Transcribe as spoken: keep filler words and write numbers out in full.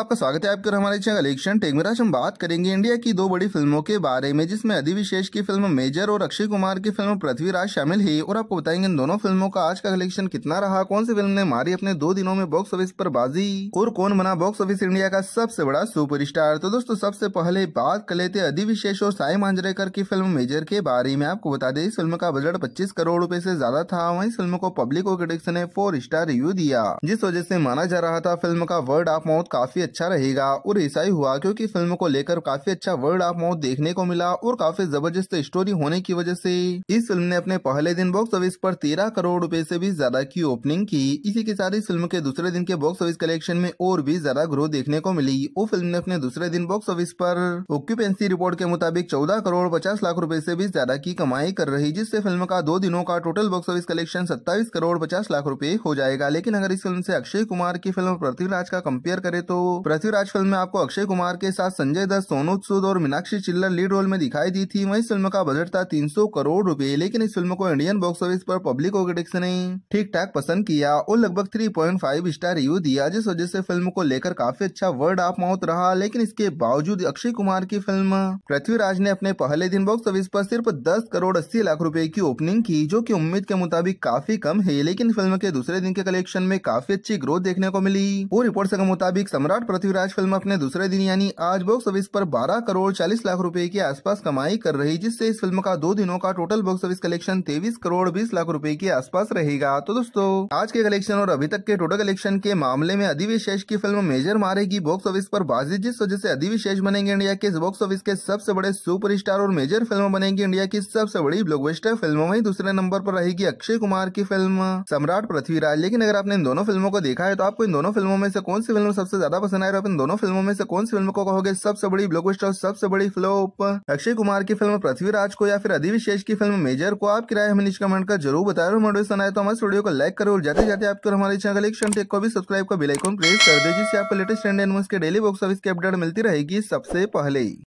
दोस्तों आपका स्वागत है आपके हमारे चैनल कलेक्शन टैग में। आज हम बात करेंगे इंडिया की दो बड़ी फिल्मों के बारे में, जिसमें अधिवी सेश की फिल्म मेजर और अक्षय कुमार की फिल्म पृथ्वीराज शामिल है। और आपको बताएंगे इन दोनों फिल्मों का आज का कलेक्शन कितना रहा, कौन सी फिल्म ने मारी अपने दो दिनों में बॉक्स ऑफिस पर बाजी, और कौन बना बॉक्स ऑफिस इंडिया का सबसे बड़ा सुपर स्टार। तो दोस्तों सबसे पहले बात कर लेते अधिवी सेश और साई मांजरेकर की फिल्म मेजर के बारे में। आपको बता दें इस फिल्म का बजट पच्चीस करोड़ रूपये से ज्यादा था। वहीं इस फिल्म को पब्लिक और क्रिटिक्स ने फोर स्टार रिव्यू दिया, जिस वजह से माना जा रहा था फिल्म का वर्ड ऑफ माउथ काफी अच्छा रहेगा। और ऐसा ही हुआ, क्योंकि फिल्म को लेकर काफी अच्छा वर्ड ऑफ माउथ देखने को मिला और काफी जबरदस्त स्टोरी होने की वजह से इस फिल्म ने अपने पहले दिन बॉक्स ऑफिस पर तेरह करोड़ रुपए से भी ज्यादा की ओपनिंग की। इसी के साथ इस फिल्म के दूसरे दिन के बॉक्स ऑफिस कलेक्शन में और भी ज्यादा ग्रोथ देखने को मिली। और फिल्म ने अपने दूसरे दिन बॉक्स ऑफिस पर ऑक्यूपेंसी रिपोर्ट के मुताबिक चौदह करोड़ पचास लाख रूपये से भी ज्यादा की कमाई कर रही, जिससे फिल्म का दो दिनों का टोटल बॉक्स ऑफिस कलेक्शन सत्ताईस करोड़ पचास लाख रूपये हो जाएगा। लेकिन अगर इस फिल्म से अक्षय कुमार की फिल्म पृथ्वीराज का कंपेयर करें तो पृथ्वीराज फिल्म में आपको अक्षय कुमार के साथ संजय दत्त, सोनू सूद और मीनाक्षी चिल्लर लीड रोल में दिखाई दी थी। वहीं फिल्म का बजट था तीन सौ करोड़ रुपए, लेकिन इस फिल्म को इंडियन बॉक्स ऑफिस पर पब्लिक और क्रिटिक्स ने ठीक ठाक पसंद किया और लगभग three point five star review दिया, जिस वजह से फिल्म को लेकर काफी अच्छा वर्ड ऑफ माउथ रहा। लेकिन इसके बावजूद अक्षय कुमार की फिल्म पृथ्वीराज ने अपने पहले दिन बॉक्स ऑफिस पर सिर्फ दस करोड़ अस्सी लाख रूपये की ओपनिंग की, जो की उम्मीद के मुताबिक काफी कम है। लेकिन फिल्म के दूसरे दिन के कलेक्शन में काफी अच्छी ग्रोथ देखने को मिली। और रिपोर्ट के मुताबिक सम्राट पृथ्वीराज फिल्म अपने दूसरे दिन यानी आज बॉक्स ऑफिस पर बारह करोड़ चालीस लाख रुपए के आसपास कमाई कर रही, जिससे इस फिल्म का दो दिनों का टोटल बॉक्स ऑफिस कलेक्शन तेईस करोड़ बीस लाख रुपए के आसपास रहेगा। तो दोस्तों आज के कलेक्शन और अभी तक के टोटल कलेक्शन के मामले में अधिवी सेश की फिल्म मेजर मारेगी बॉक्स ऑफिस पर बाजी, जिस वजह से अधिवी सेश बनेंगे इंडिया के बॉक्स ऑफिस के सबसे बड़े सुपर स्टार और मेजर फिल्म बनेगी इंडिया की सबसे बड़ी ब्लॉकबस्टर फिल्म। वहीं दूसरे नंबर पर रहेगी अक्षय कुमार की फिल्म सम्राट पृथ्वीराज। लेकिन अगर आपने इन दोनों फिल्मों को देखा है तो आपको इन दोनों फिल्मों में से कौन सी फिल्म सबसे ज्यादा पसंद आई और इन दोनों फिल्मों में से कौन सी फिल्म को कहोगे सबसे बड़ी ब्लॉकबस्टर और सबसे बड़ी फ्लॉप, अक्षय कुमार की फिल्म पृथ्वीराज को या फिर अधिवी सेश की फिल्म मेजर को? आपकी राय हमें नीचे कमेंट कर जरूर बताएं। वीडियो पसंद आए तो हमारे वीडियो को लाइक करें और जाते जाते आपके और हमारे चैनल कलेक्शन टैग को भी सब्सक्राइब कर बेल आइकन प्रेस कर दे, जिससे आपको लेटेस्ट ट्रेंड एंड न्यूज के डेली बॉक्स ऑफिस की अपडेट मिलती रहेगी सबसे पहले।